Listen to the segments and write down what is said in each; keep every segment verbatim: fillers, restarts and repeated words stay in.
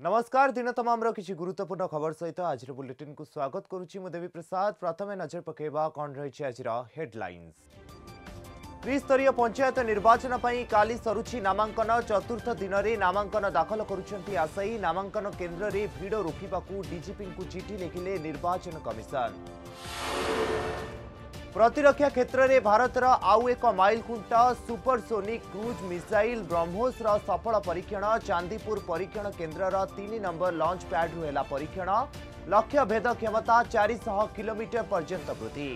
नमस्कार दिन तमाम किसी गुरुत्वपूर्ण खबर सहित आज बुलेटिन को स्वागत करुच्ची मु देवी प्रसाद। प्रथमे नजर पकेबा कौन रही आज हेडलाइंस। त्रिस्तरीय पंचायत निर्वाचन पर काली सरुची नामांकन। चतुर्थ दिन में नामांकन दाखल करुछंती आशायी। नामांकन केन्द्र में भीड़ रोकने को डीजीपी को चिठी लिखिले निर्वाचन कमिशन। प्रतिरक्षा क्षेत्र में भारतर आउ एक माइलखुंटा। सुपरसोनिक क्रूज मिसाइल ब्रह्मोस सफल परीक्षण। चांदीपुर परीक्षण केन्द्र तीन नंबर लॉन्च पैड है परीक्षण। लक्ष्य भेद क्षमता चार सौ किलोमीटर पर्यंत वृद्धि।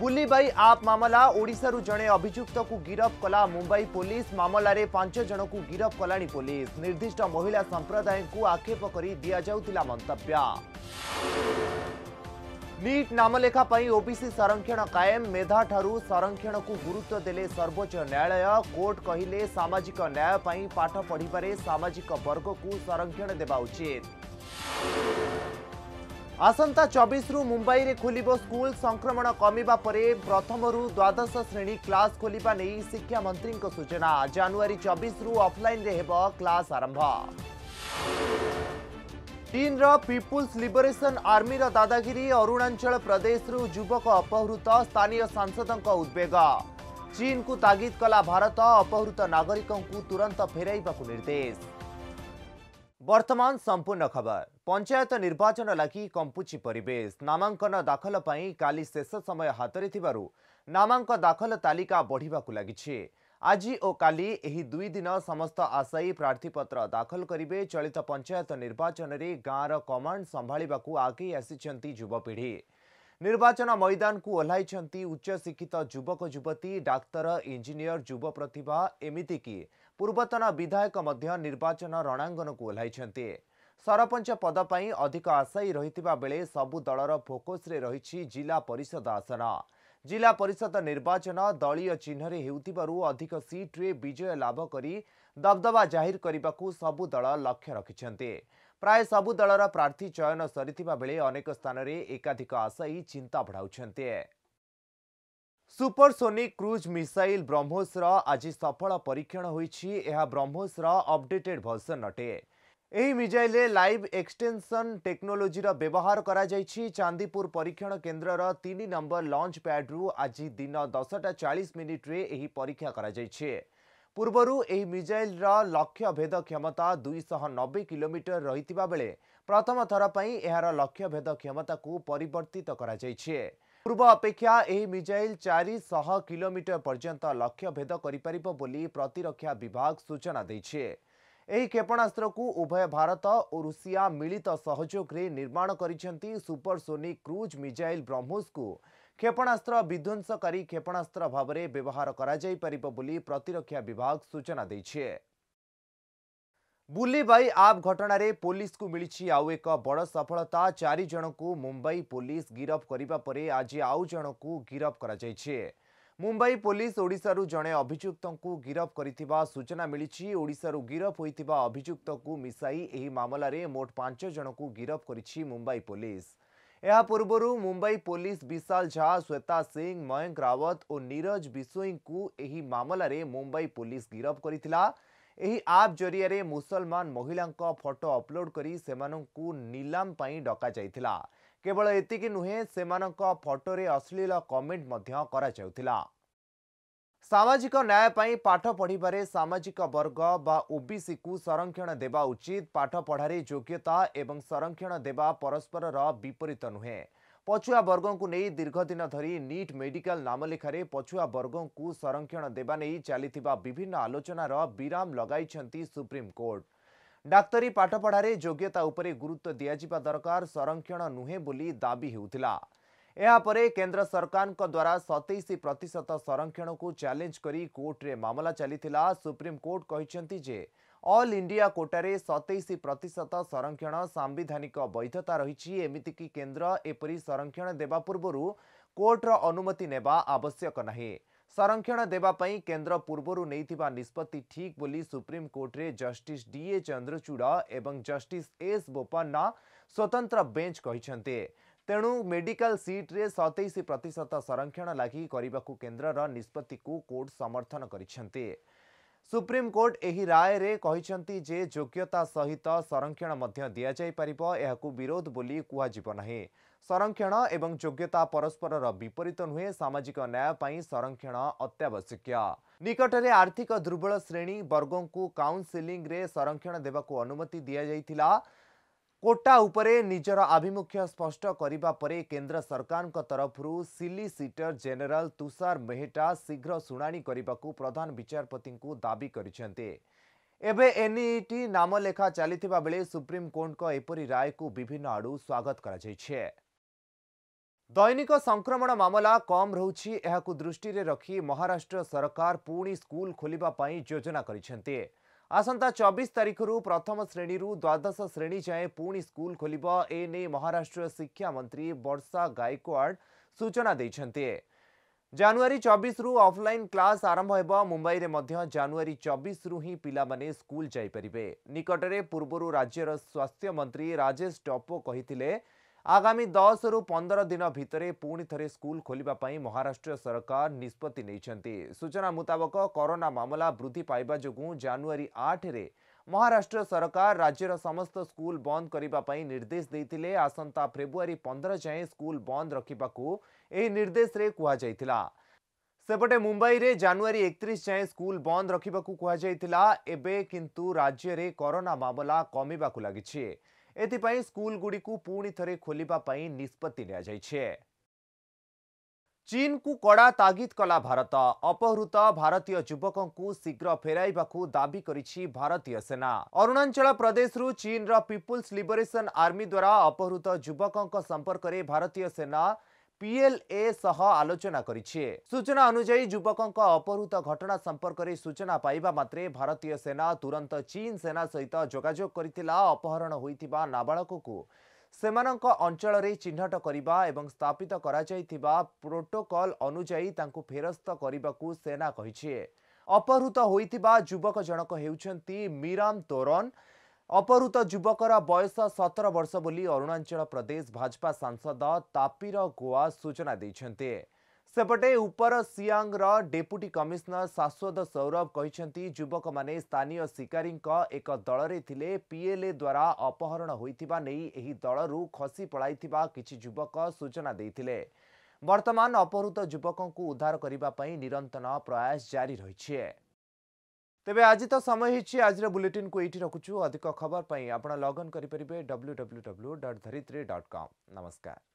बुली बाई आप मामला। ओडिशारू जणे अभियुक्त को गिरफ कला मुंबई पुलिस। मामला रे पांच जन को गिरफ कलानी पुलिस। निर्दिष्ट महिला संप्रदाय को आक्षेप कर दिया जाउतिला मंतव्य। नीट नामलेखा पर ओबीसी संरक्षण कायम। मेधा ठारू संरक्षण को गुरुत्व देले सर्वोच्च न्यायालय। कोर्ट कहिले सामाजिक न्याय पर पाठ पढ़वे सामाजिक वर्ग को संरक्षण देवा उचित। आसंता चौबीस रु मुंबई रे खुलिबो स्कूल। संक्रमण कमिबा परे प्रथम रु द्वादश श्रेणी क्लास खोलिबा नहीं शिक्षा मंत्री को सूचना। जनवरी चौबीस रु ऑफलाइन रे हेबो क्लास आरंभ। चीन रा पीपुल्स लिबरेशन आर्मी रा दादागिरी। अरुणाचल प्रदेश रु युवक अपहृत। स्थानीय सांसदों उद्वेग। चीन को तागिद कला भारत। अपहृत नागरिकों को तुरंत फेराइबाकु निर्देश। वर्तमान संपूर्ण खबर। पंचायत निर्वाचन लगी कंपुची परिवेश। नामांकन दाखल पई काली शेष समय हातरे थिबारु नामांकन दाखल तालिका बढ़िबाकु लागिछि। आज और काली एही दुई दिन समस्त आशायी प्रार्थीपत्र दाखल करेंगे। चलित पंचायत निर्वाचन में गाँवर कमाण संभाळिबाकू आगे आसिछंती युवपीढ़ी। निर्वाचन मैदान को ओह्लाइछंती उच्च शिक्षित युवक युवती, डाक्तर, इंजीनियर, युव प्रतिभा एमिति की पूर्वतन विधायक मध्य निर्वाचन रणांगन को ओह्लाइछंती। सरपंच पद पर अधिक आशायी रहितिबा बेले सबु दलर फोकस रे रहिछि जिला परिषद आसन। जिला परिषद निर्वाचन दलीय चिन्ह रे हेउतिबारु अधिक सीट रे विजय लाभ करी दबदबा जाहिर करबाकू सबु दल लक्ष्य रखिछन्ते। प्राय सबु दलर प्रार्थी चयन सरितिबा बेले अनेक स्थान रे एकाधिक आशायी चिंता बढ़ाउछन्ते। सुपरसोनिक क्रूज मिसाइल ब्रह्मोस रा आज सफल परीक्षण होईछि। एहा ब्रह्मोस रा अपडेटेड वर्जन अटे। एही मिजाइल लाइव एक्सटेंशन टेक्नोलोजी रा व्यवहार करा जायछि। चांदीपुर परीक्षण केन्द्र रा तीन नंबर लॉन्च पैड रु आज दिन दसटा चालीस मिनिट रे एही परीक्षा करा जायछि। पूर्वरु एही मिजाइल रा लक्ष्य भेद क्षमता दो सौ नब्बे किलोमीटर रहितिबा बेले प्रथम थर पई एहार लक्ष्य भेद क्षमता को परिवर्तित करा जायछि। पूर्व अपेक्षा एही मिजाइल चार सौ किलोमीटर पर्यंत लक्ष्य भेद करिपारिबो बोली प्रतिरक्षा विभाग सूचना दैछि। एही क्षेपणास्त्र को उभय भारत और रूसिया मिलित सहयोग रे निर्माण करिसेंती। सुपरसोनिक क्रूज मिजाइल ब्रह्मोस को क्षेपणास्त्र विध्वंसकारी क्षेपणास्त्र भावरे व्यवहार करा जाई परिबो बोली प्रतिरक्षा विभाग सूचना दैछि। बुली बाई आप घटना रे पुलिस को मिली आउ एक बड़ सफलता। चारि जन को मुंबई पुलिस गिरफ करिबा परे आज आउ जन को गिरफ करा जायछि। मुंबई पुलिस ओडिशारू जणे अभियुक्त को गिरफ करिथिबा सूचना मिली। ओडिशारू गिरफ होइथिबा अभियुक्त को मिसाई एही मामला रे मोट पांच जन को गिरफ करिछि मुंबई पुलिस। एहा पूर्वरु मुंबई पुलिस विशाल झा, श्वेता सिंह, मयंक रावत और नीरज विशोई को एही मामला रे मुंबई पुलिस गिरफ करिथिला। एही आप जरिया रे मुसलमान महिलांका फोटो अपलोड करी सेमानंकु नीलाम पई डका जाइथिला। केवल एतिकी नुहे सेमानंका फोटो रे अश्लील कमेंट मध्य करा जाउथिला। सामाजिक न्याय पई पाठ पढ़वे सामाजिक वर्ग बा ओबीसी को संरक्षण देवा उचित। पाठ पढ़ारे योग्यता एवं संरक्षण देवा परस्पर विपरीत नुहे। पछुआ वर्गों को नहीं दीर्घ दिन धरी नीट मेडिकल नामलेखारे पछुआ वर्गों को संरक्षण देवा नहीं चलिथिबा विभिन्न आलोचनार विराम लगाइछंती सुप्रीम कोर्ट। डाक्तरी पाठ पढ़ारे योग्यता उपरे गुरुत्व दियाजिबा दरकार संरक्षण नुहे बोली दाबी हेउथिला। एहा परे केंद्र सरकार को द्वारा सतैश प्रतिशत संरक्षण को चैलेंज करी कोर्ट रे मामला चलीथिला। सुप्रीम कोर्ट कहिसेंती जे ऑल इंडिया कोटारे सतैश प्रतिशत संरक्षण संवैधानिक वैधता रही। एमिति की केंद्र एपरी संरक्षण देवा पूर्वरु कोर्ट रा अनुमति नेबा आवश्यक नहीं। संरक्षण देवा पई केंद्र पूर्वरु नैथिबा निष्पत्ति ठीक बोली सुप्रीम कोर्ट रे जस्टिस डीए चंद्रचूड़ा एवं जस्टिस एस बोपन्ना स्वतंत्र बेंच कहिसेंती। तेणु मेडिकल सीट रे सतैश प्रतिशत संरक्षण लगी करने केन्द्र निष्पत्ति को कोर्ट समर्थन करिसेंती। सुप्रीम कोर्ट एही राय रे कहिसंती जे योग्यता सहित संरक्षण मध्य दिया जाय परिबो, एहाकु विरोध बोली कुहा जीव नाही। संरक्षण एवं योग्यता परस्पर विपरीत नुहे। सामाजिक न्याय पाई संरक्षण अत्यावश्यक। निकटरे आर्थिक दुर्बल श्रेणी वर्गों को काउंसिलिंग रे संरक्षण देवाकू अनुमति दिया जायतिला। कोटा उपरे निजर आभिमुख्य स्पष्ट करिबा परे केंद्र सरकार का तरफरु सिलिसिटर जेनेराल तुषार मेहता शीघ्र सुनानी करिबाकू प्रधान विचारपति को दाबी करिसेंते। एबे एनईटी नाम लेखा चलिथिबा बेले सुप्रीम कोर्ट का एपरी राय को विभिन्न आडू स्वागत करा जायछे। दैनिक संक्रमण मामला कम रहुछि, एहाकू दृष्टि रे रखी महाराष्ट्र सरकार पुणी स्कूल खोलिबा पई योजना करिसेंते। आसंता चौबीस तारिखरु प्रथम श्रेणी द्वादश श्रेणी जाए पुणी स्कूल खोलिब, ए नै महाराष्ट्र शिक्षा मंत्री वर्षा गायक्वाड़ सूचना दैछन्ते। जनवरी चौबीस रु ऑफलाइन क्लास आरंभ हेबा। मुंबई रे मध्य जनवरी चौबीस रु ही पिलामाने स्कूल जाई परिबे। निकटरे पूर्वरु राज्यर स्वास्थ्य मंत्री राजेश टोपे कहिथिले आगामी दस रु पंदर दिन भितरे पुणी थरे स्कूल खोलिबा पई महाराष्ट्र सरकार निष्पत्ति नैछन्ती। सूचना मुताबक कोरोना मामला वृद्धि पाइबा जोगु जनवरी आठ रे महाराष्ट्र सरकार राज्यर समस्त स्कूल बंद करिबा पई निर्देश दैतिले। आसंता फेब्रुआरी पंद्रह जाए स्कूल बंद रखिबाकू एही निर्देश रे कुहा जायतिला। सेपटे मुंबई रे जनवरी एकतीस जाए स्कूल बंद रखिबाकू कुहा जायतिला। एबे किंतु राज्य रे कोरोना मामला कमिबाकू लागिछि, एथिपाई स्कूल गुड़ी को पुणी थरे खोलिबा पई निष्पत्ति लिया जाइछे। चीन को कड़ा तागिद कला भारत। अपहृत भारतीय युवकों को शीघ्र फेराइबाकू दाबी करिछि भारतीय सेना। अरुणाचल प्रदेश रु चीन रा पीपुल्स लिबरेशन आर्मी द्वारा अपहृत युवकों का संपर्क रे भारतीय सेना पीएलए सह आलोचना करिछि। सूचना अनुसार युवकों का अपहृत घटना संपर्क रे सूचना पाइबा मात्रे भारतीय सेना तुरंत चीन सेना सहित जोगाजोग करितिला। अपहरण होइथिबा नाबालकको सेमानक अंचल रे चिन्हट करिबा एवं स्थापित करा जाइथिबा प्रोटोकॉल अनुसार तांको फेरस्त करिबाकू सेना कहिछि। अपहृत होइथिबा युवक जनक हेउछन्ती मीराम तोरन। अपहृत युवकर बयस सत्रह वर्ष बोली अरुणाचल प्रदेश भाजपा सांसद तापीर गुआ सूचना दैछन्ते। सेपटे उपर सियांग रा डेप्युटी कमिश्नर शाश्वत सौरभ कहिसन्ती युवक माने स्थानीय शिकारी एक दल रे थिले। पीएलए द्वारा अपहरण होइथिबा नेई एही दलरु खसी पळाइथिबा किछि युवक सूचना दैथिले। वर्तमान अपहृत युवकंकु उद्धार करिबा पई निरंतर प्रयास जारी रहिछि। तेबे आज तो समय होती आज बुलेटिन को ये रखुचु। अधिक खबर पर आप लगइन करेंगे W W W dot Dharitri dot com. नमस्कार।